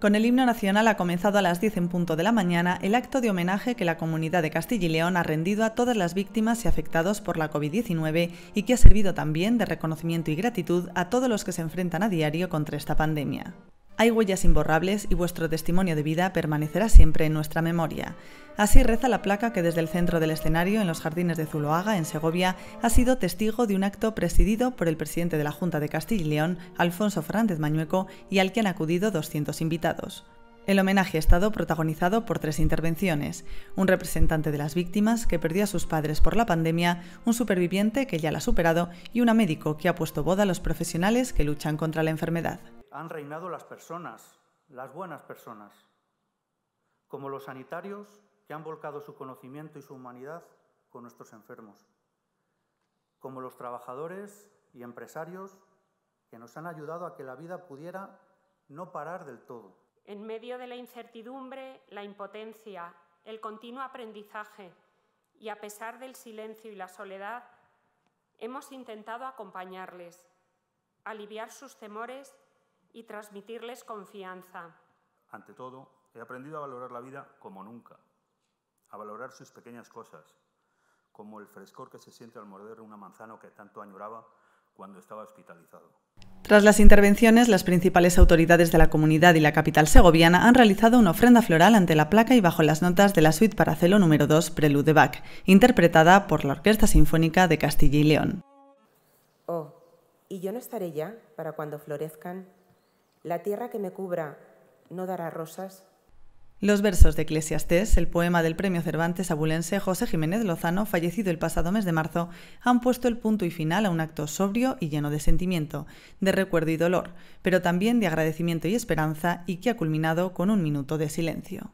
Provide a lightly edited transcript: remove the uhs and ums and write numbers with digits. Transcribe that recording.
Con el himno nacional ha comenzado a las 10 en punto de la mañana el acto de homenaje que la Comunidad de Castilla y León ha rendido a todas las víctimas y afectados por la COVID-19 y que ha servido también de reconocimiento y gratitud a todos los que se enfrentan a diario contra esta pandemia. Hay huellas imborrables y vuestro testimonio de vida permanecerá siempre en nuestra memoria. Así reza la placa que desde el centro del escenario en los jardines de Zuloaga, en Segovia, ha sido testigo de un acto presidido por el presidente de la Junta de Castilla y León, Alfonso Fernández Mañueco, y al que han acudido 200 invitados. El homenaje ha estado protagonizado por tres intervenciones: un representante de las víctimas que perdió a sus padres por la pandemia, un superviviente que ya la ha superado y una médico que ha puesto voz a los profesionales que luchan contra la enfermedad. Han reinado las personas, las buenas personas, como los sanitarios que han volcado su conocimiento y su humanidad con nuestros enfermos, como los trabajadores y empresarios que nos han ayudado a que la vida pudiera no parar del todo. En medio de la incertidumbre, la impotencia, el continuo aprendizaje y a pesar del silencio y la soledad, hemos intentado acompañarles, aliviar sus temores y transmitirles confianza. Ante todo, he aprendido a valorar la vida como nunca, a valorar sus pequeñas cosas, como el frescor que se siente al morder una manzana que tanto añoraba cuando estaba hospitalizado. Tras las intervenciones, las principales autoridades de la comunidad y la capital segoviana han realizado una ofrenda floral ante la placa y bajo las notas de la Suite Paracelo número 2, Prelude de Bach, interpretada por la Orquesta Sinfónica de Castilla y León. Oh, y yo no estaré ya para cuando florezcan. La tierra que me cubra no dará rosas. Los versos de Eclesiastés, el poema del premio Cervantes abulense José Jiménez Lozano, fallecido el pasado mes de marzo, han puesto el punto y final a un acto sobrio y lleno de sentimiento, de recuerdo y dolor, pero también de agradecimiento y esperanza, y que ha culminado con un minuto de silencio.